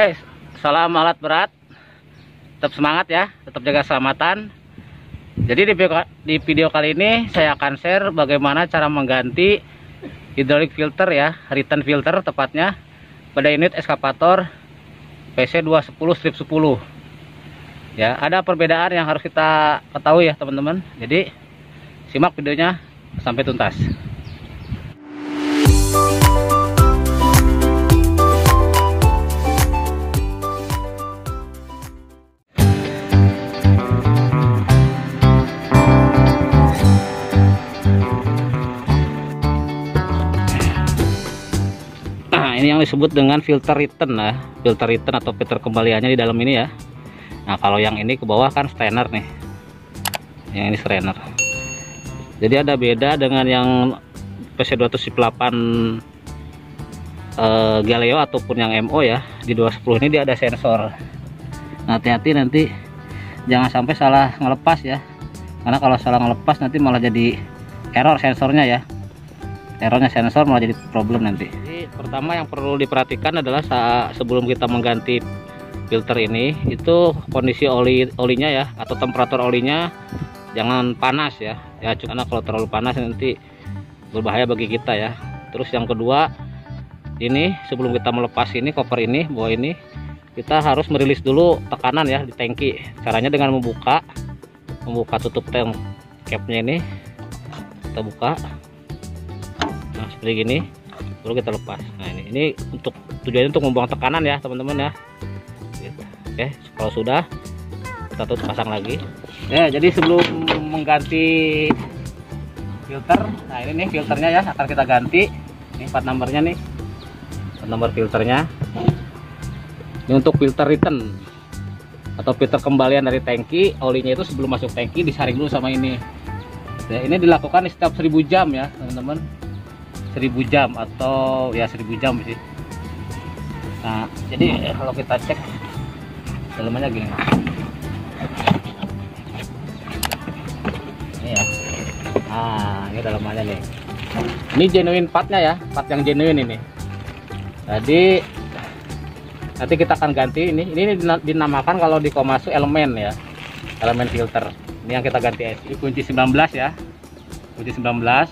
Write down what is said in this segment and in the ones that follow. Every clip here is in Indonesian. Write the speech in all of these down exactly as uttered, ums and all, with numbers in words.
Oke, salam alat berat. Tetap semangat ya, tetap jaga keselamatan. Jadi di video, di video kali ini saya akan share bagaimana cara mengganti hydraulic filter ya, return filter tepatnya pada unit eskavator P C dua satu nol sepuluh. Ya, ada perbedaan yang harus kita ketahui ya teman-teman. Jadi simak videonya sampai tuntas. Ini yang disebut dengan filter return ya, filter return atau filter kembaliannya di dalam ini ya. Nah kalau yang ini ke bawah kan strainer nih, yang ini strainer. Jadi ada beda dengan yang P C dua satu nol delapan eh, Galileo ataupun yang M O ya. Di dua satu nol ini dia ada sensor. Nah hati-hati nanti jangan sampai salah ngelepas ya, karena kalau salah ngelepas nanti malah jadi error sensornya ya, errornya sensor malah jadi problem nanti. Jadi pertama yang perlu diperhatikan adalah saat sebelum kita mengganti filter ini itu kondisi oli olinya ya, atau temperatur olinya jangan panas ya, ya karena kalau terlalu panas nanti berbahaya bagi kita ya. Terus yang kedua, ini sebelum kita melepas ini cover ini, bawah ini kita harus merilis dulu tekanan ya di tangki. Caranya dengan membuka membuka tutup tank capnya ini, kita buka seperti gini, baru kita lepas. Nah ini ini untuk tujuannya untuk membuang tekanan ya teman-teman ya. Oke, kalau sudah kita tutup pasang lagi ya. Jadi sebelum mengganti filter, nah ini nih filternya ya akan kita ganti. Ini part numbernya nih, part number filternya. Ini untuk filter return atau filter kembalian dari tangki. Olinya itu sebelum masuk tangki disaring dulu sama ini ya. Ini dilakukan di setiap seribu jam ya teman-teman, seribu jam atau ya seribu jam sih. Nah jadi kalau kita cek dalamnya gini ini ya. Nah ini dalamnya nih, ini genuine partnya ya, part yang genuine ini. Jadi nanti kita akan ganti ini ini dinamakan kalau di Komatsu elemen ya, elemen filter. Ini yang kita ganti S I, kunci sembilan belas ya, kunci sembilan belas,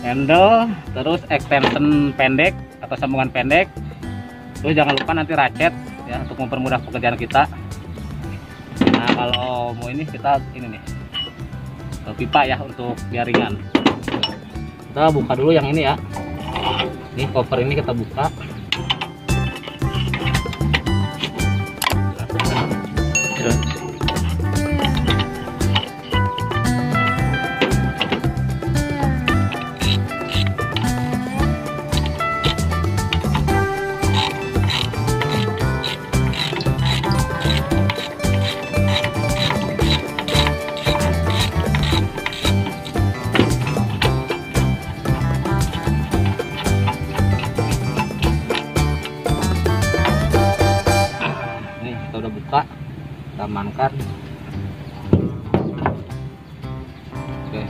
handle, terus extension pendek atau sambungan pendek. Terus jangan lupa nanti ratchet ya untuk mempermudah pekerjaan kita. Nah kalau mau ini kita ini nih pipa ya untuk jaringan. Kita buka dulu yang ini ya, ini cover ini kita buka. Kita amankan. Oke.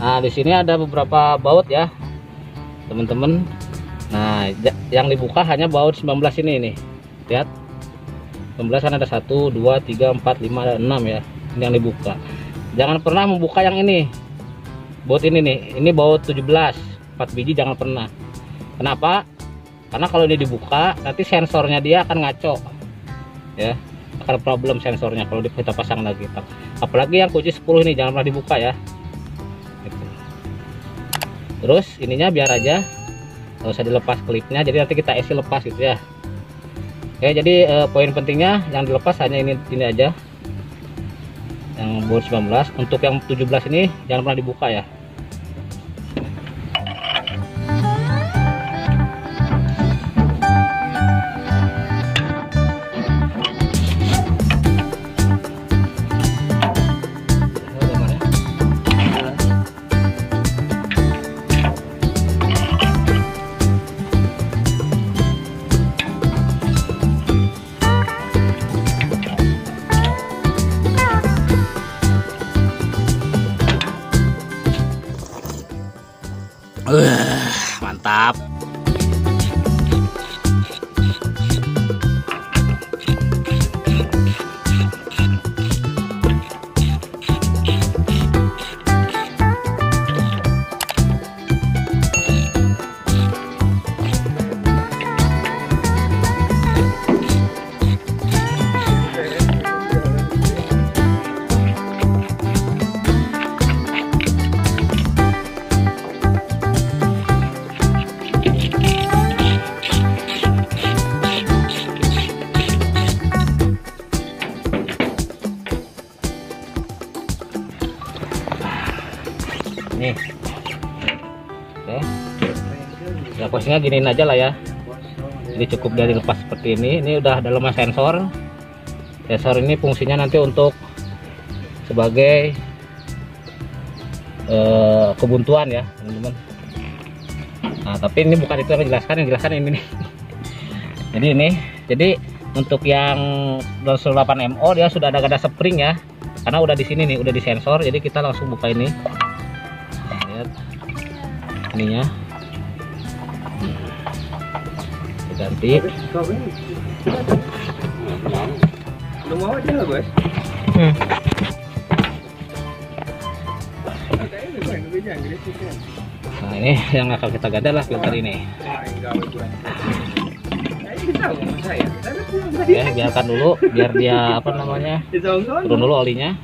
Nah di sini ada beberapa baut ya teman-teman. Nah yang dibuka hanya baut sembilan belas ini nih, lihat sembilan belas kan ada satu dua tiga empat lima enam ya. Ini yang dibuka, jangan pernah membuka yang ini, baut ini nih, ini baut tujuh belas, empat biji jangan pernah. Kenapa? Karena kalau ini dibuka nanti sensornya dia akan ngaco ya, akan problem sensornya kalau kita pasang lagi. Apalagi yang kunci sepuluh ini jangan pernah dibuka ya. Terus ininya biar aja, nggak usah dilepas klipnya, jadi nanti kita isi lepas gitu ya. Oke, jadi eh, poin pentingnya yang dilepas hanya ini ini aja, yang baut sembilan belas. Untuk yang tujuh belas ini jangan pernah dibuka ya. nih. Oke. Ya posisinya giniin aja lah ya. Jadi cukup dari lepas seperti ini. Ini udah ada lemah sensor. Sensor ini fungsinya nanti untuk sebagai eh, kebuntuan ya, teman-teman. Nah, tapi ini bukan itu yang menjelaskan, yang jelaskan ini nih. Jadi ini, jadi untuk yang dua ratus delapan M O dia sudah ada gada spring ya. Karena udah di sini nih, udah di sensor, jadi kita langsung buka ini. Nah, lihat ininya. Ganti. Lu mau aja lah, guys. Hmm. Nah, ini yang akan kita ganti lah filter ini. Oke, biarkan dulu biar dia apa namanya? Turun dulu olinya.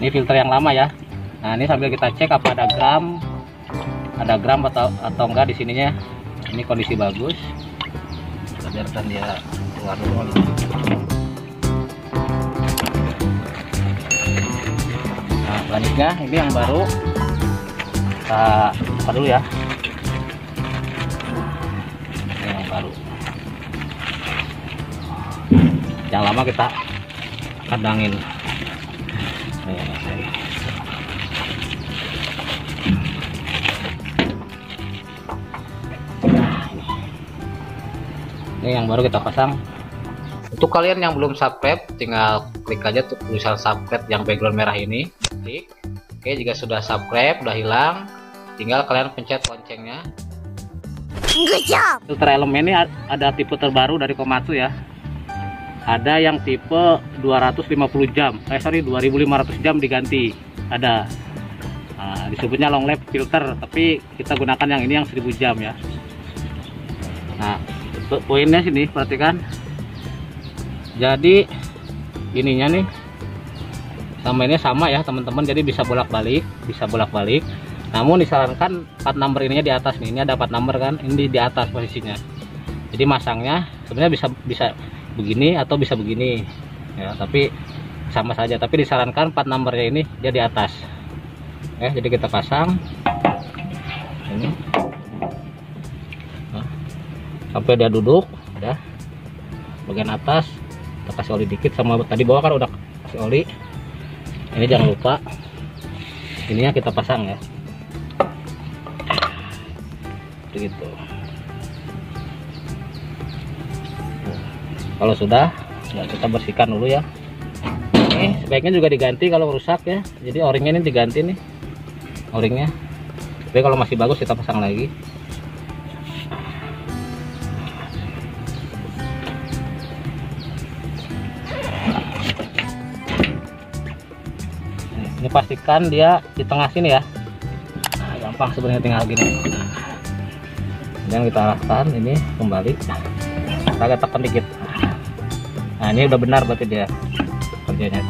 Ini filter yang lama ya. Nah, ini sambil kita cek apa ada gram ada gram atau atau enggak di sininya. Ini kondisi bagus. Kita biarkan dia keluar dulu olinya. Nah, selanjutnya ini yang baru. Kita buka dulu ya. Baru yang lama kita kadangin. Ini yang baru kita pasang. Untuk kalian yang belum subscribe, tinggal klik aja tuh tulisan subscribe yang background merah ini, klik. Oke, jika sudah subscribe, udah hilang, tinggal kalian pencet loncengnya. Filter elemen ini ada tipe terbaru dari Komatsu ya. Ada yang tipe dua ratus lima puluh jam, eh sorry dua ribu lima ratus jam diganti. Ada, nah, disebutnya long life filter, tapi kita gunakan yang ini yang seribu jam ya. Nah, untuk poinnya sini perhatikan. Jadi ininya nih sama ini sama ya teman-teman. Jadi bisa bolak-balik, bisa bolak-balik. Namun disarankan part number ininya di atas nih. Ini ada part number kan, ini di atas posisinya. Jadi masangnya sebenarnya bisa bisa begini atau bisa begini ya, tapi sama saja. Tapi disarankan part numbernya ini dia di atas. Eh, jadi kita pasang ini. Nah, sampai dia duduk ya. Bagian atas kita kasih oli dikit, sama tadi bawah kan udah kasih oli. Ini jangan lupa ininya kita pasang ya. Gitu. Kalau sudah, ya kita bersihkan dulu ya. Ini sebaiknya juga diganti kalau rusak ya. Jadi o-ringnya ini diganti nih, o-ringnya. Tapi kalau masih bagus kita pasang lagi. Ini pastikan dia di tengah sini ya. Nah, gampang sebenarnya, tinggal gini. Dan kita arahkan ini kembali, kita getakkan dikit. Nah, ini udah benar berarti dia kerjanya.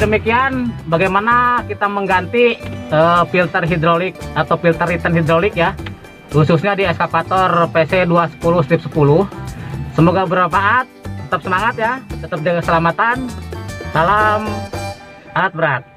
demikian bagaimana kita mengganti uh, filter hidrolik atau filter return hidrolik ya, khususnya di eskavator P C dua satu nol sepuluh. Semoga bermanfaat, tetap semangat ya, tetap jaga keselamatan. Salam alat berat.